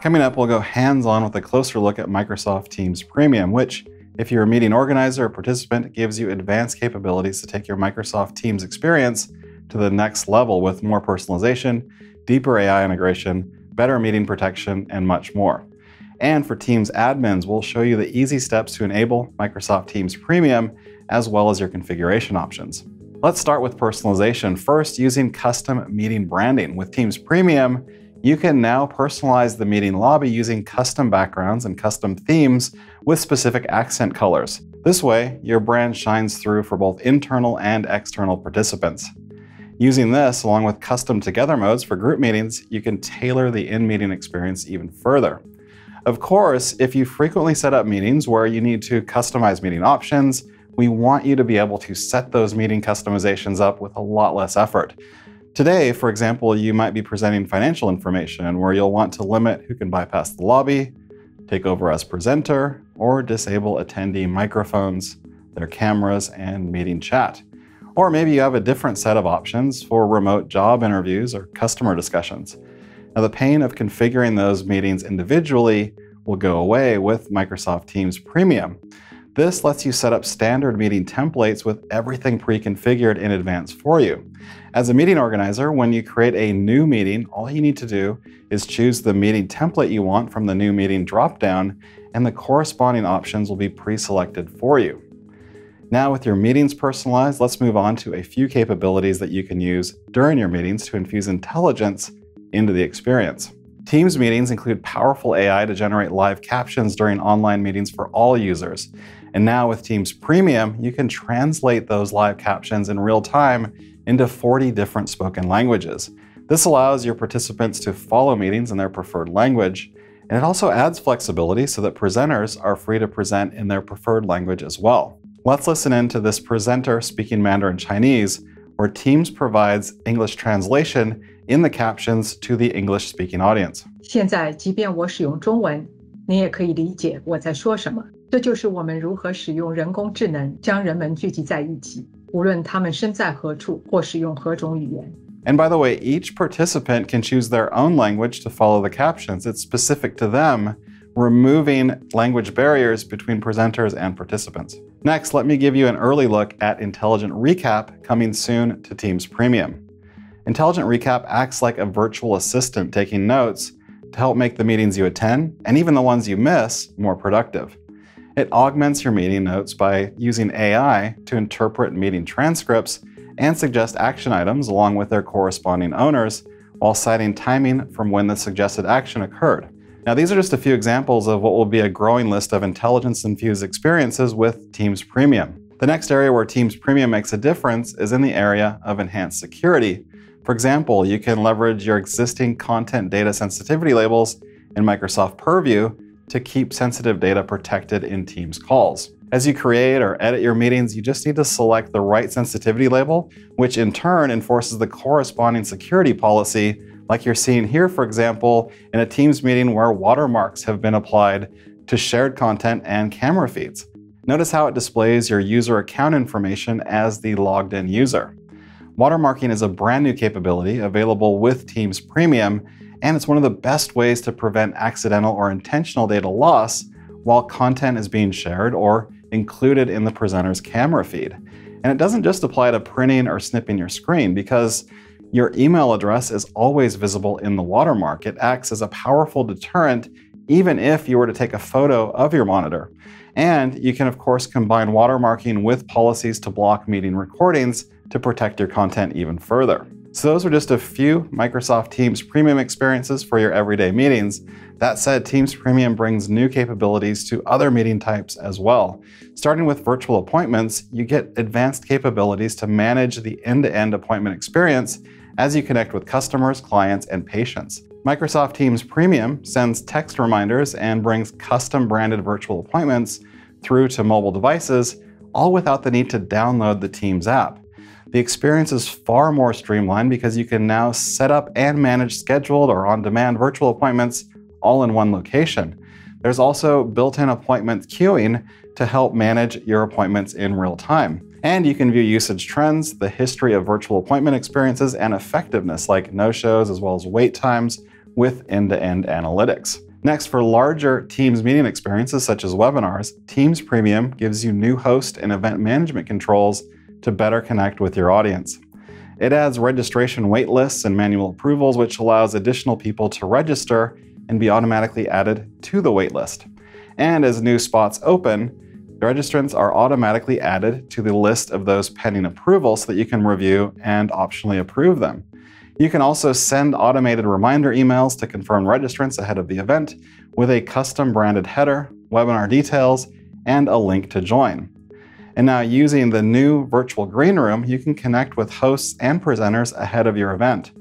Coming up, we'll go hands-on with a closer look at Microsoft Teams Premium, which, if you're a meeting organizer or participant, gives you advanced capabilities to take your Microsoft Teams experience to the next level with more personalization, deeper AI integration, better meeting protection, and much more. And for Teams admins, we'll show you the easy steps to enable Microsoft Teams Premium, as well as your configuration options. Let's start with personalization. First, using custom meeting branding. With Teams Premium, you can now personalize the meeting lobby using custom backgrounds and custom themes with specific accent colors. This way, your brand shines through for both internal and external participants. Using this, along with custom Together modes for group meetings, you can tailor the in-meeting experience even further. Of course, if you frequently set up meetings where you need to customize meeting options, we want you to be able to set those meeting customizations up with a lot less effort. Today, for example, you might be presenting financial information where you'll want to limit who can bypass the lobby, take over as presenter, or disable attendee microphones, their cameras, and meeting chat. Or maybe you have a different set of options for remote job interviews or customer discussions. Now, the pain of configuring those meetings individually will go away with Microsoft Teams Premium. This lets you set up standard meeting templates with everything pre-configured in advance for you. As a meeting organizer, when you create a new meeting, all you need to do is choose the meeting template you want from the new meeting dropdown, and the corresponding options will be pre-selected for you. Now, with your meetings personalized, let's move on to a few capabilities that you can use during your meetings to infuse intelligence into the experience. Teams meetings include powerful AI to generate live captions during online meetings for all users. And now with Teams Premium, you can translate those live captions in real time into 40 different spoken languages. This allows your participants to follow meetings in their preferred language, and it also adds flexibility so that presenters are free to present in their preferred language as well. Let's listen in to this presenter speaking Mandarin Chinese, where Teams provides English translation in the captions to the English-speaking audience. 现在，即便我使用中文，你也可以理解我在说什么。 这就是我们如何使用人工智能将人们聚集在一起，无论他们身在何处或使用何种语言。And by the way, each participant can choose their own language to follow the captions. It's specific to them, removing language barriers between presenters and participants. Next, let me give you an early look at Intelligent Recap, coming soon to Teams Premium. Intelligent Recap acts like a virtual assistant taking notes to help make the meetings you attend, and even the ones you miss, more productive. It augments your meeting notes by using AI to interpret meeting transcripts and suggest action items along with their corresponding owners, while citing timing from when the suggested action occurred. Now, these are just a few examples of what will be a growing list of intelligence-infused experiences with Teams Premium. The next area where Teams Premium makes a difference is in the area of enhanced security. For example, you can leverage your existing content data sensitivity labels in Microsoft Purview to keep sensitive data protected in Teams calls. As you create or edit your meetings, you just need to select the right sensitivity label, which in turn enforces the corresponding security policy, like you're seeing here, for example, in a Teams meeting where watermarks have been applied to shared content and camera feeds. Notice how it displays your user account information as the logged in user. Watermarking is a brand new capability available with Teams Premium, and it's one of the best ways to prevent accidental or intentional data loss while content is being shared or included in the presenter's camera feed. And it doesn't just apply to printing or snipping your screen, because your email address is always visible in the watermark. It acts as a powerful deterrent even if you were to take a photo of your monitor. And you can, of course, combine watermarking with policies to block meeting recordings to protect your content even further. So those are just a few Microsoft Teams Premium experiences for your everyday meetings. That said, Teams Premium brings new capabilities to other meeting types as well. Starting with virtual appointments, you get advanced capabilities to manage the end-to-end appointment experience as you connect with customers, clients, and patients. Microsoft Teams Premium sends text reminders and brings custom-branded virtual appointments through to mobile devices, all without the need to download the Teams app. The experience is far more streamlined because you can now set up and manage scheduled or on-demand virtual appointments all in one location. There's also built-in appointment queuing to help manage your appointments in real time. And you can view usage trends, the history of virtual appointment experiences, and effectiveness like no-shows as well as wait times with end-to-end analytics. Next, for larger Teams meeting experiences such as webinars, Teams Premium gives you new host and event management controls to better connect with your audience. It adds registration waitlists and manual approvals, which allows additional people to register and be automatically added to the waitlist. And as new spots open, the registrants are automatically added to the list of those pending approval so that you can review and optionally approve them. You can also send automated reminder emails to confirm registrants ahead of the event with a custom branded header, webinar details, and a link to join. And now, using the new virtual green room, you can connect with hosts and presenters ahead of your event.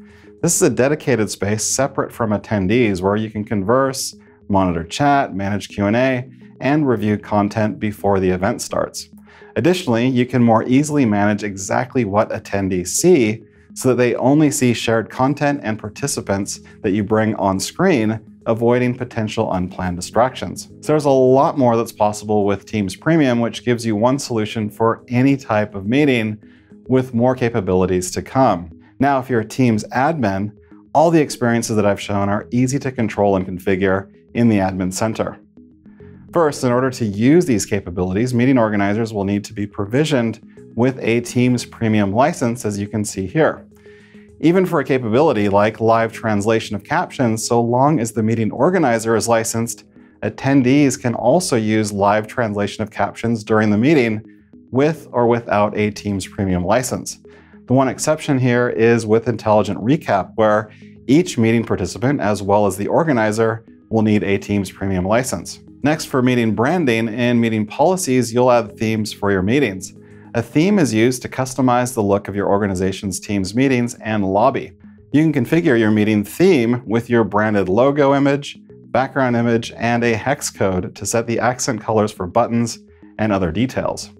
This is a dedicated space separate from attendees where you can converse, monitor chat, manage Q&A, and review content before the event starts. Additionally, you can more easily manage exactly what attendees see so that they only see shared content and participants that you bring on screen, avoiding potential unplanned distractions. So there's a lot more that's possible with Teams Premium, which gives you one solution for any type of meeting, with more capabilities to come. Now, if you're a Teams admin, all the experiences that I've shown are easy to control and configure in the Admin Center. First, in order to use these capabilities, meeting organizers will need to be provisioned with a Teams Premium license, as you can see here. Even for a capability like live translation of captions, so long as the meeting organizer is licensed, attendees can also use live translation of captions during the meeting with or without a Teams Premium license. The one exception here is with Intelligent Recap, where each meeting participant, as well as the organizer, will need a Teams Premium license. Next, for meeting branding and meeting policies, you'll add themes for your meetings. A theme is used to customize the look of your organization's Teams meetings and lobby. You can configure your meeting theme with your branded logo image, background image, and a hex code to set the accent colors for buttons and other details.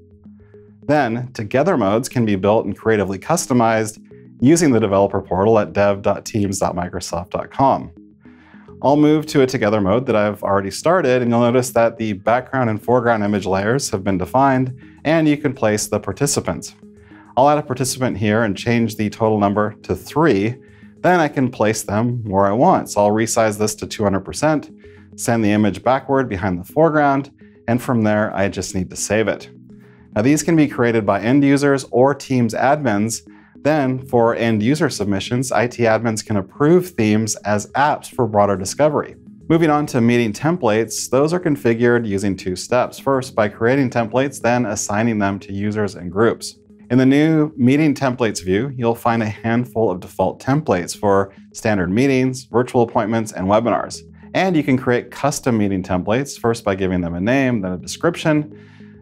Then, Together modes can be built and creatively customized using the developer portal at dev.teams.microsoft.com. I'll move to a Together mode that I've already started, and you'll notice that the background and foreground image layers have been defined, and you can place the participants. I'll add a participant here and change the total number to 3. Then I can place them where I want. So I'll resize this to 200%, send the image backward behind the foreground, and from there I just need to save it. Now, these can be created by end users or Teams admins. Then, for end-user submissions, IT admins can approve themes as apps for broader discovery. Moving on to meeting templates, those are configured using 2 steps. First, by creating templates, then assigning them to users and groups. In the new Meeting Templates view, you'll find a handful of default templates for standard meetings, virtual appointments, and webinars. And you can create custom meeting templates, first by giving them a name, then a description.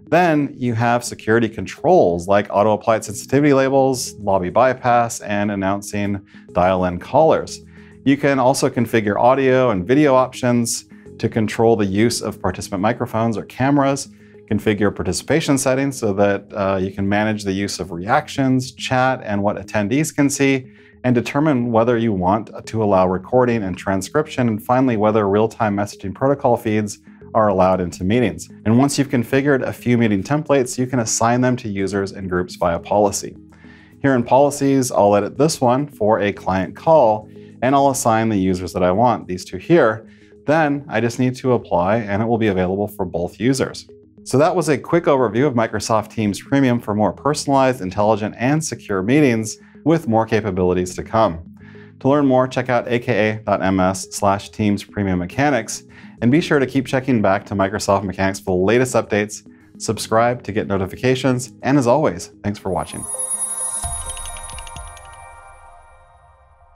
Then you have security controls like auto-applied sensitivity labels, lobby bypass, and announcing dial-in callers. You can also configure audio and video options to control the use of participant microphones or cameras, configure participation settings so that you can manage the use of reactions, chat, and what attendees can see, and determine whether you want to allow recording and transcription, and finally, whether real-time messaging protocol feeds are allowed into meetings. And once you've configured a few meeting templates, you can assign them to users and groups via policy. Here in policies, I'll edit this one for a client call, and I'll assign the users that I want, these 2 here. Then I just need to apply, and it will be available for both users. So that was a quick overview of Microsoft Teams Premium for more personalized, intelligent, and secure meetings with more capabilities to come. To learn more, check out aka.ms/teamspremiummechanics, and be sure to keep checking back to Microsoft Mechanics for the latest updates. Subscribe to get notifications, and as always, thanks for watching.